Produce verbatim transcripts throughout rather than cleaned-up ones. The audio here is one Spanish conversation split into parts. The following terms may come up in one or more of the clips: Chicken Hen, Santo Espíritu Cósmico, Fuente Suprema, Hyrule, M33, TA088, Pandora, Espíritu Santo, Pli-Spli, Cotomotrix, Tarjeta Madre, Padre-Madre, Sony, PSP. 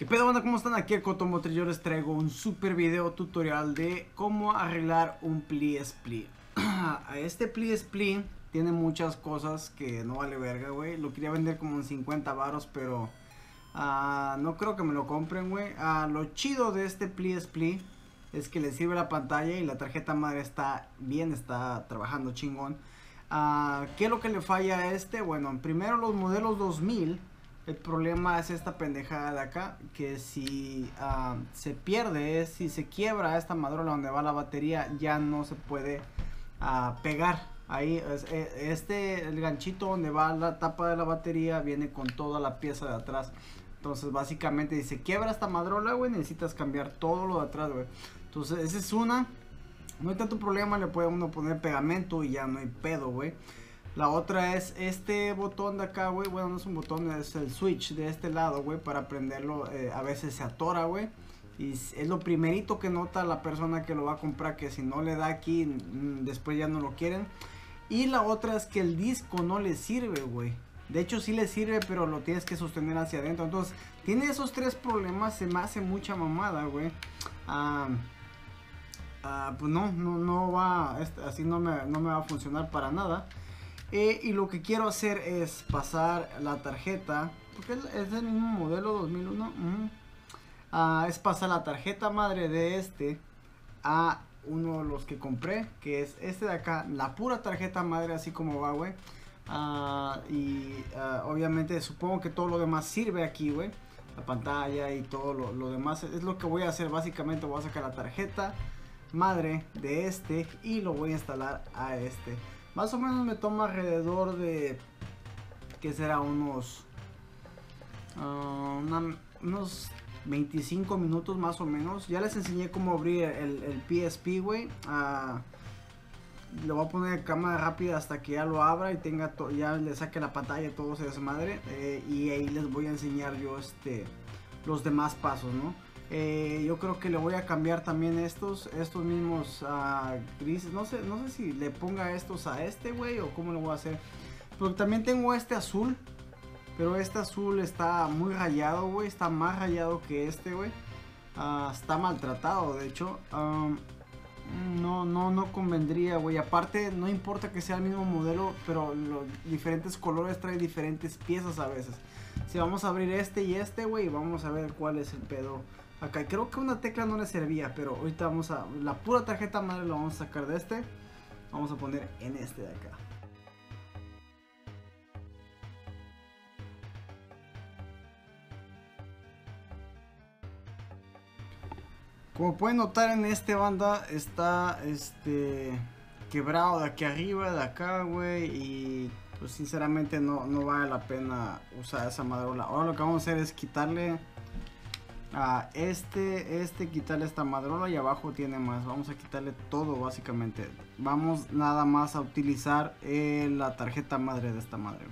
¿Qué pedo, banda? ¿Cómo están? Aquí el Cotomotrix. Yo les traigo un super video tutorial de cómo arreglar un Pli-Spli. Este Pli-Spli tiene muchas cosas que no vale verga, güey. Lo quería vender como en cincuenta varos, pero uh, no creo que me lo compren, güey. Uh, lo chido de este Pli-Spli es que le sirve la pantalla y la tarjeta madre está bien, está trabajando chingón. Uh, ¿Qué es lo que le falla a este? Bueno, primero los modelos dos mil. El problema es esta pendejada de acá, que si uh, se pierde, si se quiebra esta madrola donde va la batería, ya no se puede uh, pegar. Ahí, es, este, el ganchito donde va la tapa de la batería, viene con toda la pieza de atrás. Entonces, básicamente, si se quiebra esta madrola, güey, necesitas cambiar todo lo de atrás, güey. Entonces, esa es una. No hay tanto problema, le puede uno poner pegamento y ya no hay pedo, güey. La otra es este botón de acá, güey. Bueno, no es un botón, es el switch de este lado, güey. Para prenderlo, eh, a veces se atora, güey. Y es lo primerito que nota la persona que lo va a comprar, que si no le da aquí, después ya no lo quieren. Y la otra es que el disco no le sirve, güey. De hecho, sí le sirve, pero lo tienes que sostener hacia adentro. Entonces, tiene esos tres problemas, se me hace mucha mamada, güey. Ah... Uh, pues no, no, no va, así no me, no me va a funcionar para nada. eh, Y lo que quiero hacer es pasar la tarjeta, porque es, es el mismo modelo dos mil uno. uh -huh. uh, Es pasar la tarjeta madre de este a uno de los que compré, que es este de acá, la pura tarjeta madre, así como va, güey. uh, Y uh, obviamente supongo que todo lo demás sirve aquí, güey. La pantalla y todo lo, lo demás es lo que voy a hacer. Básicamente voy a sacar la tarjeta madre de este y lo voy a instalar a este. Más o menos me toma alrededor de, que será unos uh, una, unos veinticinco minutos más o menos. Ya les enseñé cómo abrir el, el P S P, güey. Uh, lo voy a poner en cámara rápida hasta que ya lo abra y tenga to ya le saque la pantalla, todo se desmadre. Eh, y ahí les voy a enseñar yo este los demás pasos, ¿no? Eh, yo creo que le voy a cambiar también estos estos mismos uh, grises. No sé, no sé si le ponga estos a este, güey, o cómo lo voy a hacer. Porque también tengo este azul, pero este azul está muy rayado, güey. Está más rayado que este, güey. Uh, está maltratado, de hecho. Um, no, no, no convendría, güey. Aparte, no importa que sea el mismo modelo, pero los diferentes colores traen diferentes piezas a veces. Si vamos a abrir este y este, güey, vamos a ver cuál es el pedo. Acá creo que una tecla no le servía, pero ahorita vamos a... La pura tarjeta madre la vamos a sacar de este. Vamos a poner en este de acá. Como pueden notar, en este, banda, está este quebrado de aquí arriba, de acá, güey. Y pues sinceramente no, no vale la pena usar esa madrola. Ahora lo que vamos a hacer es quitarle... a este, este, quitarle esta madrola y abajo tiene más. Vamos a quitarle todo básicamente. Vamos nada más a utilizar eh, la tarjeta madre de esta madre.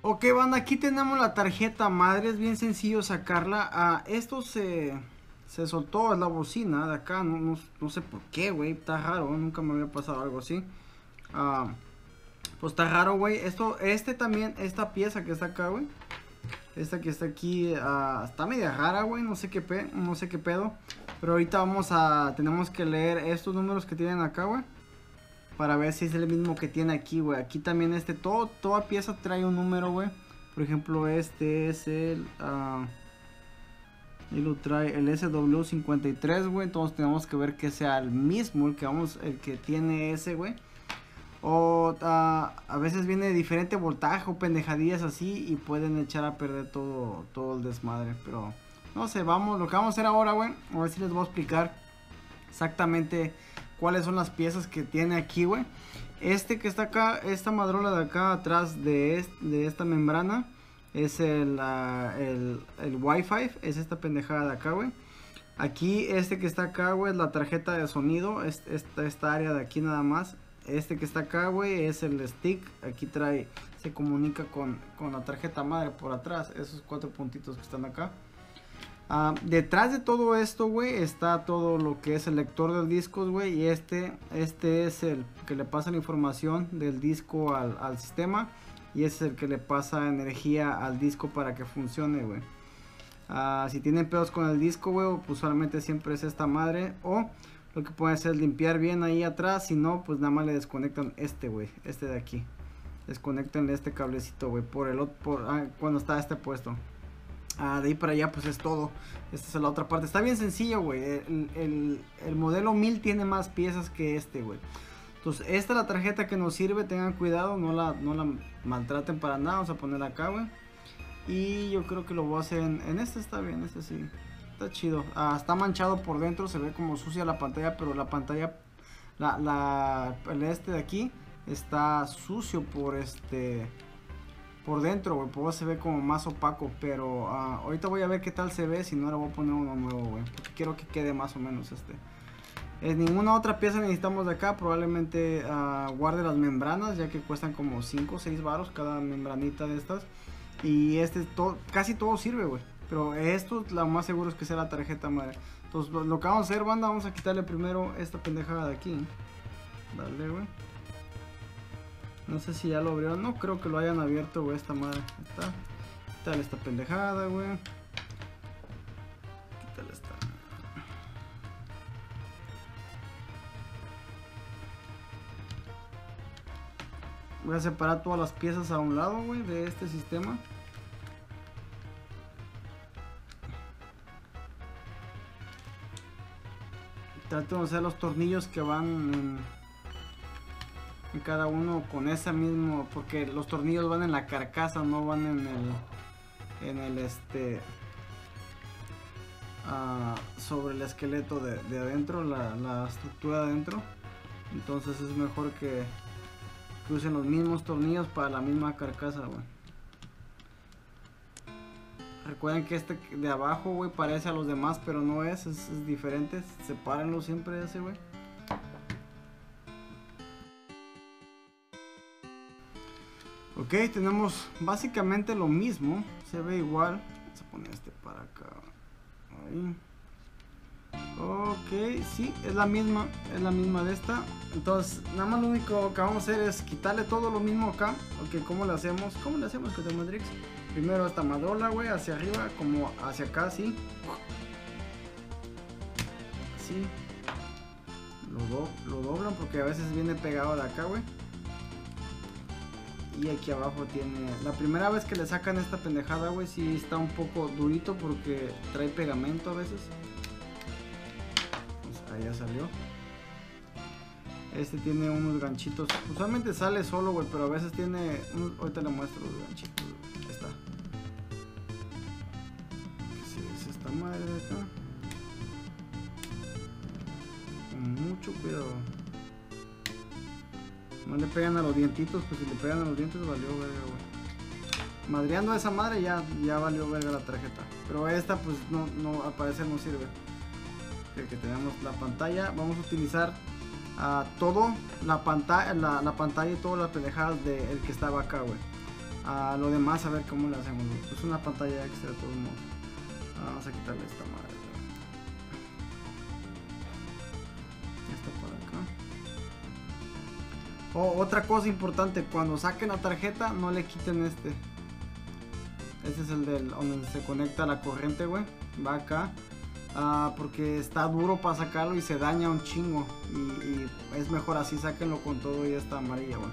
Ok, banda, aquí tenemos la tarjeta madre. Es bien sencillo sacarla. Ah, esto se, se soltó, es la bocina de acá. No, no, no sé por qué, güey. Está raro, nunca me había pasado algo así. Ah, pues está raro, güey. Esto, este también, esta pieza que está acá, güey. Esta que está aquí, ah, está media rara, güey. No sé qué pe, no sé qué pedo. Pero ahorita vamos a, tenemos que leer estos números que tienen acá, güey, para ver si es el mismo que tiene aquí, güey. Aquí también este, todo, toda pieza trae un número, güey. Por ejemplo, este es el... Uh, y lo trae el S W cincuenta y tres, güey. Entonces tenemos que ver que sea el mismo, el que, vamos, el que tiene ese, güey. O uh, a veces viene de diferente voltaje o pendejadillas así y pueden echar a perder todo, todo el desmadre. Pero no sé, vamos, lo que vamos a hacer ahora, güey, a ver si les voy a explicar exactamente cuáles son las piezas que tiene aquí, güey. Este que está acá, esta madrola de acá atrás de, este, de esta membrana, es el, uh, el, el Wi-Fi, es esta pendejada de acá, güey. Aquí, este que está acá, güey, es la tarjeta de sonido, es, esta, esta área de aquí nada más. este que está acá, güey, es el stick. Aquí trae, se comunica con, con la tarjeta madre por atrás. Esos cuatro puntitos que están acá. Ah, detrás de todo esto, güey, está todo lo que es el lector de discos, güey. Y este, este es el que le pasa la información del disco al, al sistema. Y es el que le pasa energía al disco para que funcione, güey. Ah, si tienen pedos con el disco, güey, pues usualmente siempre es esta madre. O lo que pueden hacer es limpiar bien ahí atrás. Si no, pues nada más le desconectan este, güey. Este de aquí. Desconectenle este cablecito, güey. Por el otro, por, ah, cuando está este puesto. Ah, de ahí para allá pues es todo. Esta es la otra parte, está bien sencillo, güey. El, el, el modelo mil tiene más piezas que este, güey. Entonces esta es la tarjeta que nos sirve. Tengan cuidado, no la, no la maltraten para nada. Vamos a ponerla acá, güey. Y yo creo que lo voy a hacer en, en este. Está bien, este sí, está chido. Ah, está manchado por dentro, se ve como sucia la pantalla. Pero la pantalla, la, la, el este de aquí está sucio por este... por dentro, güey, pues se ve como más opaco. Pero uh, ahorita voy a ver qué tal se ve. Si no, le voy a poner uno nuevo, güey, porque quiero que quede más o menos este. En ninguna otra pieza necesitamos de acá. Probablemente uh, guarde las membranas, ya que cuestan como cinco o seis varos cada membranita de estas. Y este, todo, casi todo sirve, güey. Pero esto, lo más seguro es que sea la tarjeta madre. Entonces, lo, lo que vamos a hacer, banda, vamos a quitarle primero esta pendejada de aquí. Dale, güey. No sé si ya lo abrieron, no creo que lo hayan abierto, güey, esta madre. Está. Quítale esta pendejada, güey. Quítale esta. Voy a separar todas las piezas a un lado, güey, de este sistema. Trato de hacer los tornillos que van en... en cada uno con esa mismo, porque los tornillos van en la carcasa, no van en el en el este uh, sobre el esqueleto de, de adentro, la, la estructura de adentro. Entonces es mejor que, que usen los mismos tornillos para la misma carcasa, güey. Recuerden que este de abajo, güey, parece a los demás, pero no es, es, es diferente. Sepárenlo siempre ese, güey. Ok, tenemos básicamente lo mismo, se ve igual. Vamos a poner este para acá. Ahí. Ok, sí, es la misma, es la misma de esta. Entonces, nada más lo único que vamos a hacer es quitarle todo lo mismo acá. Ok, ¿cómo le hacemos? ¿Cómo le hacemos, Cotomotrix? Primero esta madola, güey, hacia arriba, como hacia acá, así. Así. Lo, do lo doblan porque a veces viene pegado de acá, güey. Y aquí abajo tiene... La primera vez que le sacan esta pendejada, güey, sí está un poco durito porque trae pegamento a veces. Pues ahí ya salió. Este tiene unos ganchitos. Usualmente sale solo, güey, pero a veces tiene... Un... Ahorita le muestro los ganchitos. Ahí está. Sí, es esta madre de acá. Con mucho cuidado. No le pegan a los dientitos, pues si le pegan a los dientes valió verga, güey. Madreando a esa madre ya, ya valió verga la tarjeta. Pero esta pues no, no al parecer no sirve. El que tenemos la pantalla, vamos a utilizar uh, todo la pantalla, la, la pantalla y todas las pendejadas del que estaba acá, güey. Uh, lo demás a ver cómo le hacemos, güey. Es pues una pantalla extra de todos modos. Uh, vamos a quitarle esta madre. Oh, otra cosa importante, cuando saquen la tarjeta no le quiten este. Este es el del donde se conecta la corriente, güey. Va acá. Ah, porque está duro para sacarlo y se daña un chingo. Y, y es mejor así, sáquenlo con todo y esta amarilla, güey.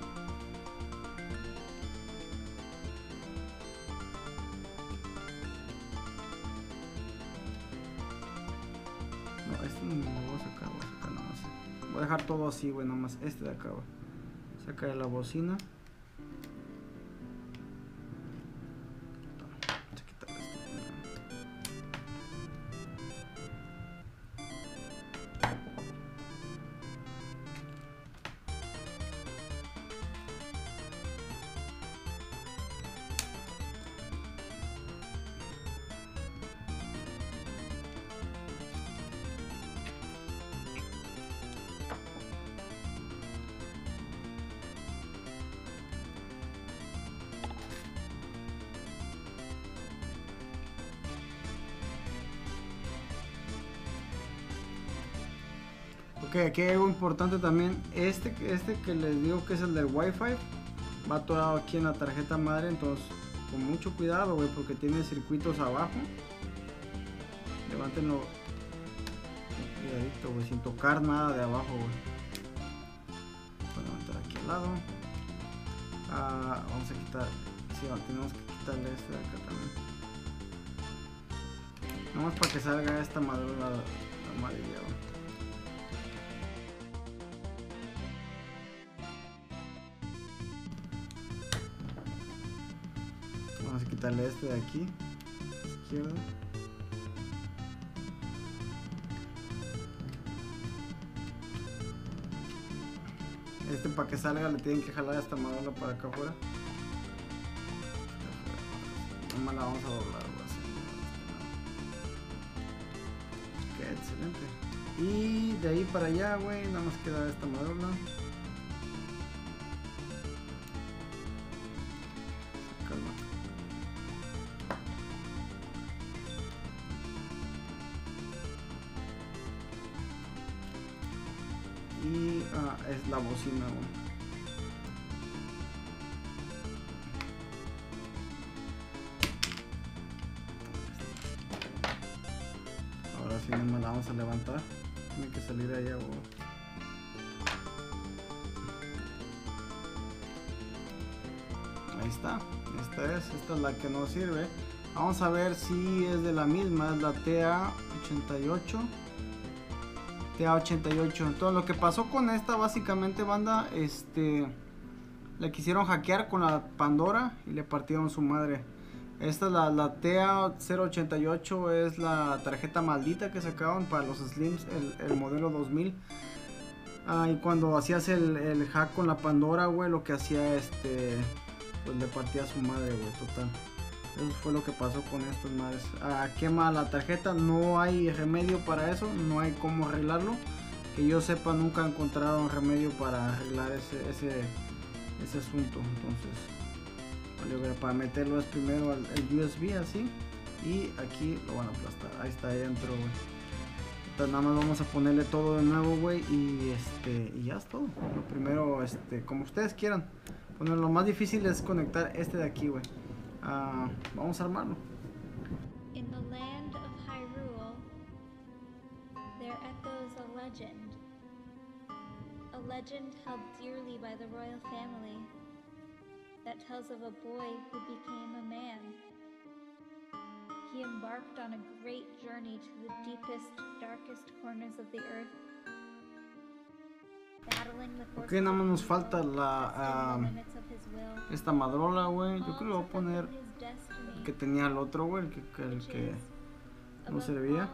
No, este no lo voy a sacar, voy a sacar nada más. Voy a dejar todo así, güey, nada más. Este de acá, güey. Sacar la bocina. Vamos a quitarle esto. Ok, aquí hay algo importante también. Este, este que les digo que es el del Wi-Fi va atorado aquí en la tarjeta madre. Entonces con mucho cuidado, güey, porque tiene circuitos abajo. Levántenlo cuidadito, güey, sin tocar nada de abajo, güey. Voy a levantar aquí al lado. Ah, vamos a quitar. Sí, bueno, tenemos que quitarle este de acá también. Nada más para que salga esta madura amarilla, güey. Vamos a quitarle este de aquí, izquierda. Este para que salga le tienen que jalar esta madera para acá afuera. Nomás la vamos a doblar así. Ok, excelente. Y de ahí para allá, güey, nada más queda esta madera. Y ah, es la bocina, güey. Ahora sí no me la vamos a levantar. Tiene que salir allá, güey. Ahí está. Esta es, esta es la que no sirve. Vamos a ver si es de la misma. Es la T A ochenta y ocho. T A ochenta y ocho. Entonces lo que pasó con esta básicamente, banda, este, le quisieron hackear con la Pandora y le partieron su madre. Esta es la, la T A cero ochenta y ocho, es la tarjeta maldita que sacaron para los Slims, el, el modelo dos mil. Ah, y cuando hacías el, el hack con la Pandora, güey, lo que hacía, este, pues le partía su madre, güey, total. Eso fue lo que pasó con estas madres. Ah, quema la tarjeta, no hay remedio para eso, no hay cómo arreglarlo. Que yo sepa, nunca encontraron remedio para arreglar ese, ese, ese asunto. Entonces, para meterlo es primero el, el U S B así. Y aquí lo van a aplastar. Ahí está, ahí dentro, güey. Entonces nada más vamos a ponerle todo de nuevo, güey. Y este, y ya es todo. Lo primero, este, como ustedes quieran. Bueno, lo más difícil es conectar este de aquí, güey. Uh, vamos a armarlo. In the land of Hyrule, there echoes a legend. A legend held dearly by the royal family that tells of a boy who became a man. He embarked on a great journey to the deepest, darkest corners of the earth. Ok, nada más nos falta la uh, esta madrola, güey. Yo creo que lo voy a poner el que tenía el otro, güey, el que, el que no servía.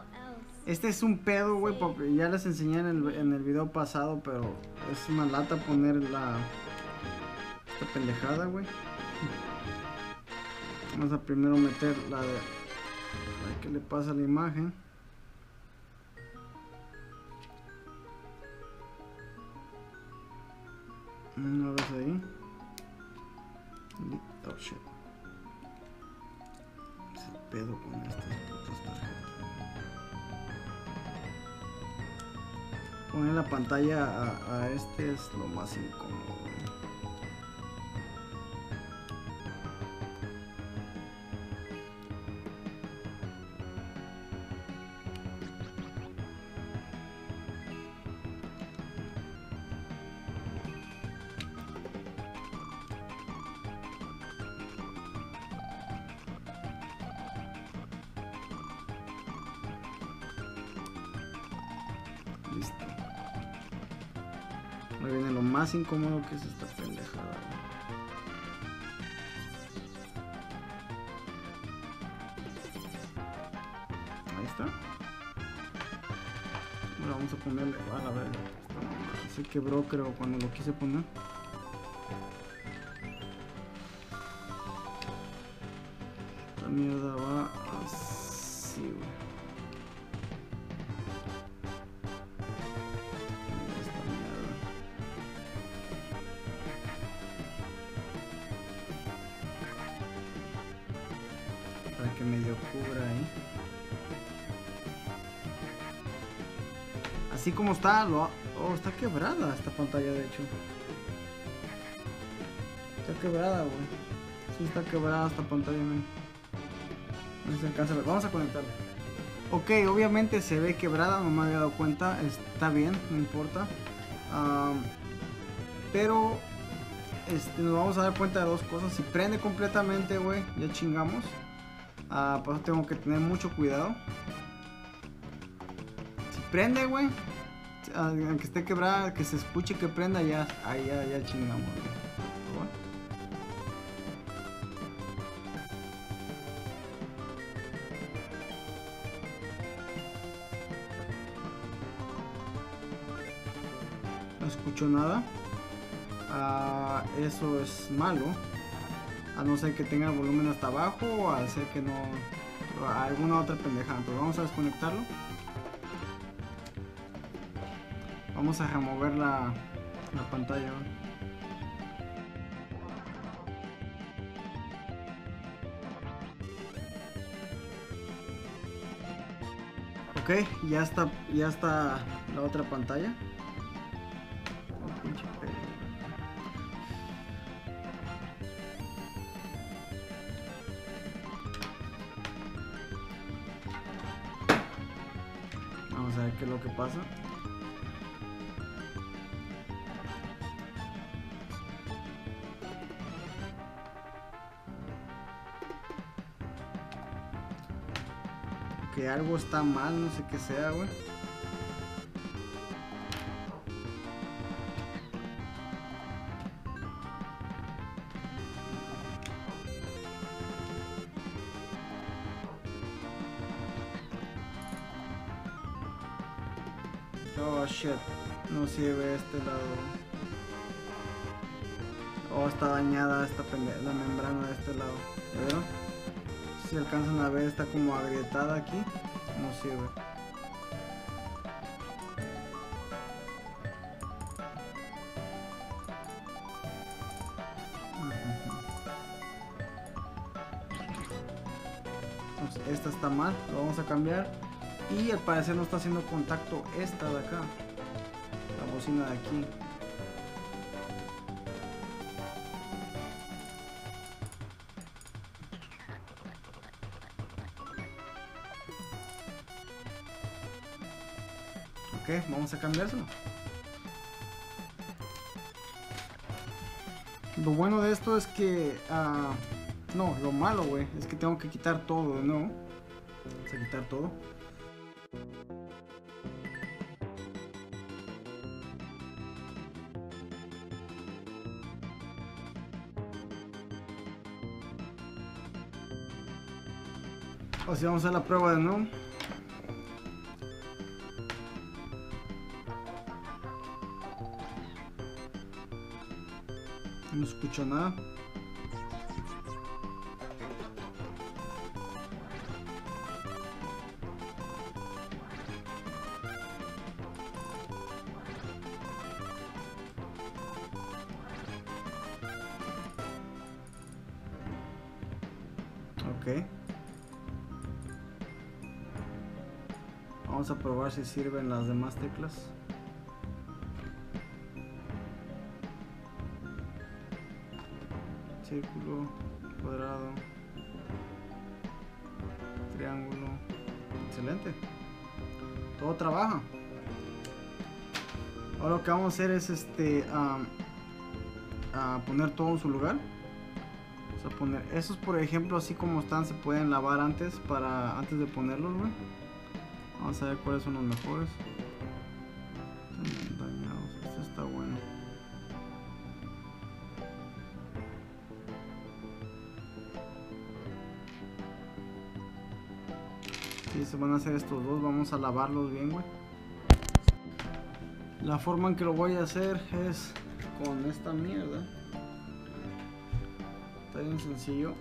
Este es un pedo, güey, porque ya les enseñé en el, en el video pasado, pero es una lata poner la esta pendejada, güey. Vamos a primero meter la de la que le pasa a la imagen. No ves ahí. Oh shit. Es el pedo con estas putas tarjetas. Poner la pantalla a, a este es lo más incómodo, güey. Viene lo más incómodo que es esta pendejada, güey. Ahí está. Ahora vamos a ponerle a la verga. Se quebró, creo, cuando lo quise poner. Esta mierda va así, güey. Que medio cubra ahí. Así como está, lo ha... Oh, está quebrada esta pantalla, de hecho. Está quebrada, güey. Sí, está quebrada esta pantalla, man. No se alcanza. Vamos a conectarla. Ok, obviamente se ve quebrada, no me había dado cuenta. Está bien, no importa. Um, pero este, nos vamos a dar cuenta de dos cosas. Si prende completamente, güey, ya chingamos. Uh, por eso tengo que tener mucho cuidado. Si prende, güey, aunque esté quebrada, que se escuche que prenda, ya, ahí ya, ya chingamos, güey. No escucho nada. Uh, eso es malo. A no ser que tenga el volumen hasta abajo, o a ser que no, a alguna otra pendejada. Entonces vamos a desconectarlo. Vamos a remover la, la pantalla, ¿no? Ok, ya está, ya está la otra pantalla. Vamos a ver qué es lo que pasa. Que algo está mal, no sé qué sea, güey. Oh shit, no sirve este lado. Oh, está dañada esta pende la membrana de este lado, ¿verdad? Si alcanzan a ver, está como agrietada aquí. No sirve. Entonces, esta está mal, lo vamos a cambiar. Y al parecer no está haciendo contacto esta de acá, la bocina de aquí. Ok, vamos a cambiárselo. Lo bueno de esto es que... Uh, no, lo malo, güey, es que tengo que quitar todo de nuevo. Vamos a quitar todo. O sea, vamos a la prueba de nuevo. No escucho nada. Ok. Vamos a probar si sirven las demás teclas. Círculo, cuadrado, triángulo. Excelente. Todo trabaja. Ahora lo que vamos a hacer es este um, a poner todo en su lugar. Vamos a poner esos, por ejemplo, así como están, se pueden lavar antes para antes de ponerlos, güey. Vamos a ver cuáles son los mejores. Están dañados. Este está bueno. Sí, se van a hacer estos dos, vamos a lavarlos bien, güey. La forma en que lo voy a hacer es con esta mierda. Está bien sencillo.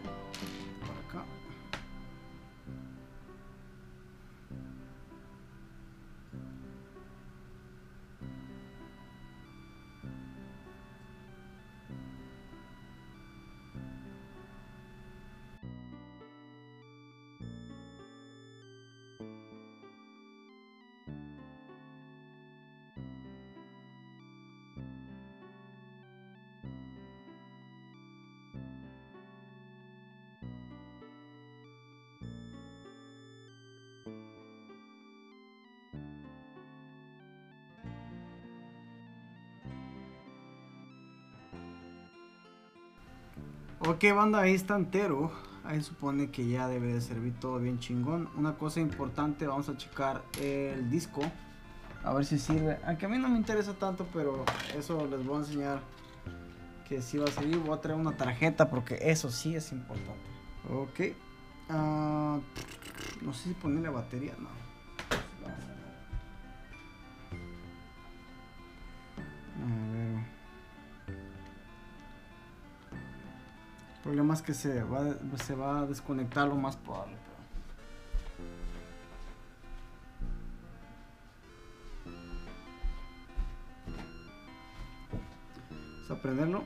Por acá. Ok, banda, ahí está entero. Ahí supone que ya debe de servir todo bien chingón. Una cosa importante, vamos a checar el disco, a ver si sirve. Aunque a mí no me interesa tanto, pero eso les voy a enseñar que sí va a servir. Voy a traer una tarjeta porque eso sí es importante. Ok. Uh, no sé si ponerle batería, no. A ver. El problema es que se va, se va a desconectar lo más probable. Vamos a prenderlo.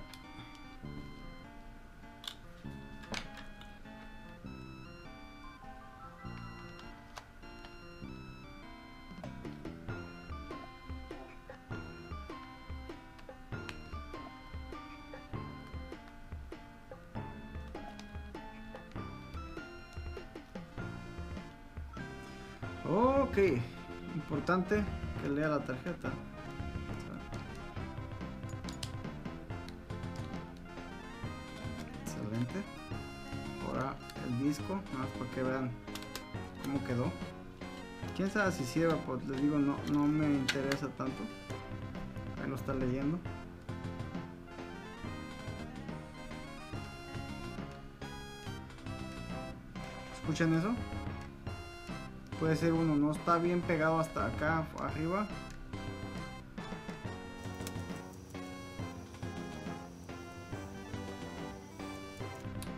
Ok, importante que lea la tarjeta. Excelente. Ahora el disco, nada más para que vean cómo quedó. Quién sabe si sirva, pues les digo, no, no me interesa tanto. Ahí lo está leyendo. ¿Escuchan eso? Puede ser uno, no está bien pegado hasta acá arriba.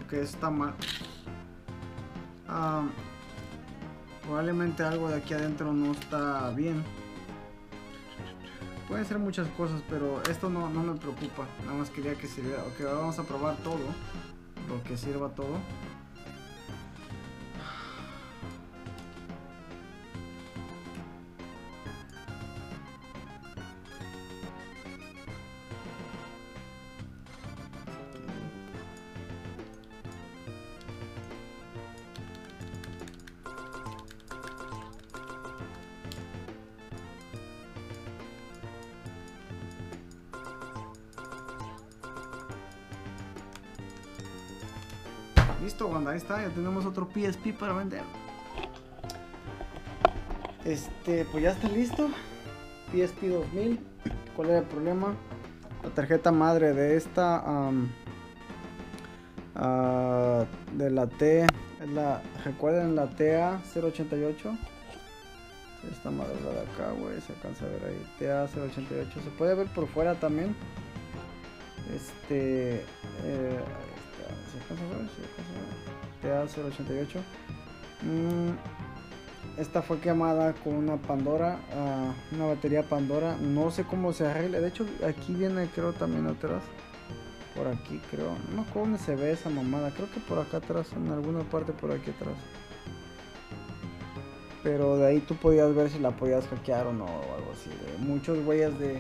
Ok, eso está mal. Ah, probablemente algo de aquí adentro no está bien. Pueden ser muchas cosas, pero esto no, no me preocupa. Nada más quería que sirviera. Ok, ahora vamos a probar todo. Lo que sirva todo. Listo, banda, ahí está, ya tenemos otro P S P para vender. Este, pues ya está listo. P S P dos mil. ¿Cuál era el problema? La tarjeta madre de esta um, uh, de la T, la, recuerden la T A cero ochenta y ocho. Esta madre de acá, güey, se alcanza a ver ahí. T A cero ochenta y ocho, se puede ver por fuera también. Este, eh, T A cero ochenta y ocho. mm, Esta fue quemada con una Pandora, uh, una batería Pandora. No sé cómo se arregla. De hecho, aquí viene, creo, también atrás. Por aquí, creo. No sé dónde se ve esa mamada. Creo que por acá atrás, en alguna parte por aquí atrás. Pero de ahí tú podías ver si la podías hackear o no, o algo así. De muchos güeyes de...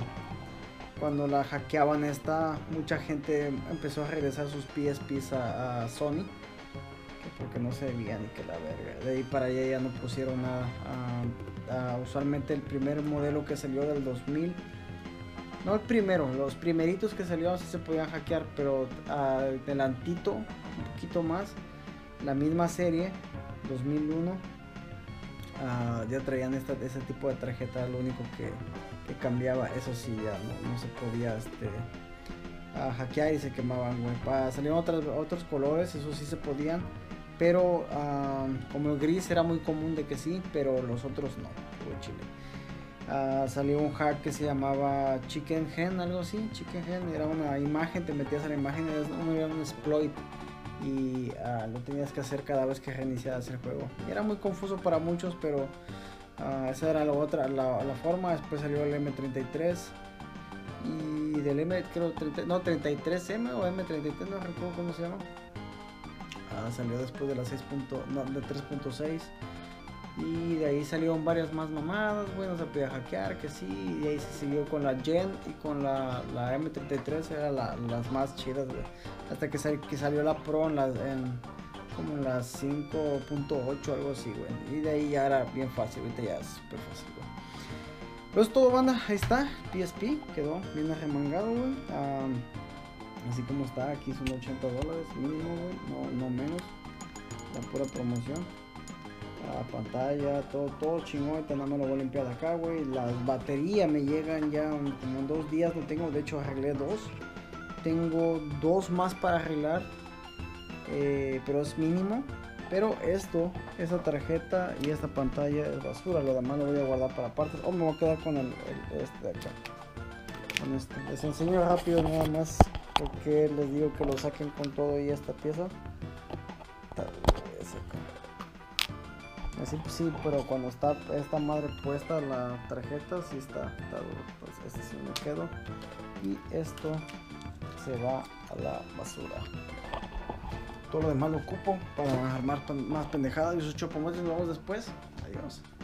Cuando la hackeaban esta, mucha gente empezó a regresar sus P S Ps a, a Sony, que porque no se veían y que la verga. De ahí para allá ya no pusieron nada. Usualmente el primer modelo que salió del dos mil, no el primero, los primeritos que salieron sí se podían hackear, pero adelantito, un poquito más, la misma serie, dos mil uno, uh, ya traían esta, ese tipo de tarjeta. Lo único que... que cambiaba, eso sí, ya no, no se podía este, a hackear y se quemaban, güey. Salieron otras, otros colores, eso sí se podían, pero uh, como el gris era muy común de que sí, pero los otros no, güey, chile. Uh, salió un hack que se llamaba Chicken Hen, algo así. Chicken Hen era una imagen, te metías a la imagen, era un exploit y uh, lo tenías que hacer cada vez que reiniciabas el juego. Y era muy confuso para muchos, pero... Uh, esa era la otra, la, la forma. Después salió el M treinta y tres y del M, creo, treinta, no, treinta y tres M o M treinta y tres, no recuerdo cómo se llama. Uh, salió después de la tres punto seis y de ahí salieron varias más mamadas. Bueno, se podía hackear, que sí, y ahí se siguió con la Gen y con la, la M treinta y tres, eran la, las más chidas, wey. Hasta que, sal, que salió la Pro en las... En, como las cinco punto ocho, algo así, güey. Y de ahí ya era bien fácil, ahorita ya es súper fácil, güey. Pero es todo, banda, ahí está, P S P, quedó bien arremangado, güey. Um, así como está, aquí son ochenta dólares mínimo, güey, no, no menos, la pura promoción. La pantalla, todo, todo chingón, nada más lo voy a limpiar de acá, güey. Las baterías me llegan ya como en dos días, no tengo, de hecho arreglé dos. Tengo dos más para arreglar, eh, pero es mínimo. Pero esto, esta tarjeta y esta pantalla es basura, lo demás lo voy a guardar para partes. O me voy a quedar con el, el este de acá. Con este. Les enseño rápido nada más porque les digo que lo saquen con todo y esta pieza. Así pues sí, pero cuando está esta madre puesta la tarjeta, sí está, está duro. Pues este sí me quedo. Y esto se va a la basura. Todo lo demás lo ocupo para armar más pendejadas y sus chocomotes. Nos vemos después. Adiós.